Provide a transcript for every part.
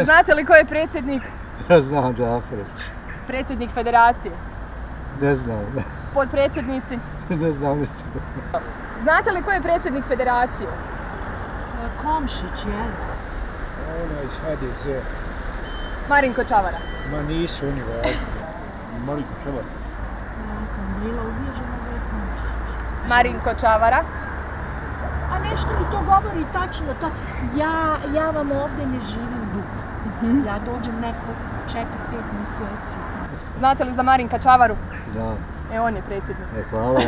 A znate li ko je predsjednik? Ja znam, Džaferović. Predsjednik federacije? Ne znam. Podpredsjednici? Ne znam. Znate li ko je predsjednik federacije? Komšić, jel? Ona iz HDZ-a. Marinko Čavara. Ma nisu oni važni. Marinko Čavara. Ja sam bila uvježena da je Komšić. Marinko Čavara. A nešto mi to govori tačno, ja vam ovdje ne živim dugo. Ja dođem neko 4-5 mjeseci. Znate li za Marinka Čavaru? Znam. E, on je predsjednik. E, hvala.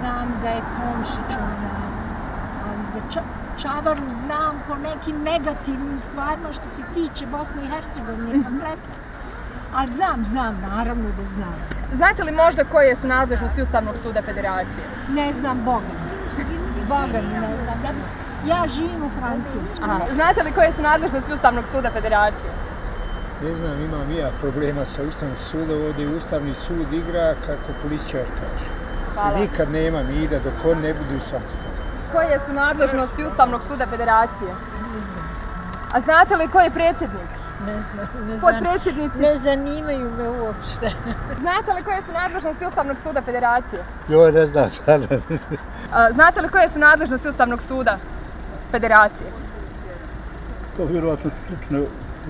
Znam da je Komšić ona, ali za Čavaru znam po nekim negativnim stvarima što se tiče Bosne i Hercegovine kompletno. Ali znam, naravno da znam. Znate li možda koje su nadležnosti Ustavnog suda Federacije? Ne znam, Boga mi ne znam. Ja živim u Francusku. Znate li koje su nadležnosti Ustavnog suda Federacije? Ne znam, imam ja problema sa Ustavnog suda. Ovdje Ustavni sud igra kako političar kaže. Nikad nema mira dok on ne budu samostalni. Koje su nadležnosti Ustavnog suda Federacije? Ne znam. A znate li ko je predsjednik? Ne znam. Podpredsjednici? Ne zanimaju me uopšte. Znate li koje su nadležnosti Ustavnog suda Federacije? Joj, ne znam sad. Znate li koje su nadležnosti Ustavnog suda Federacije? To vjerovatno su slične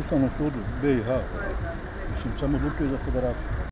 Ustavnom sudu BiH. Mislim, samo odlučuju za Federaciju.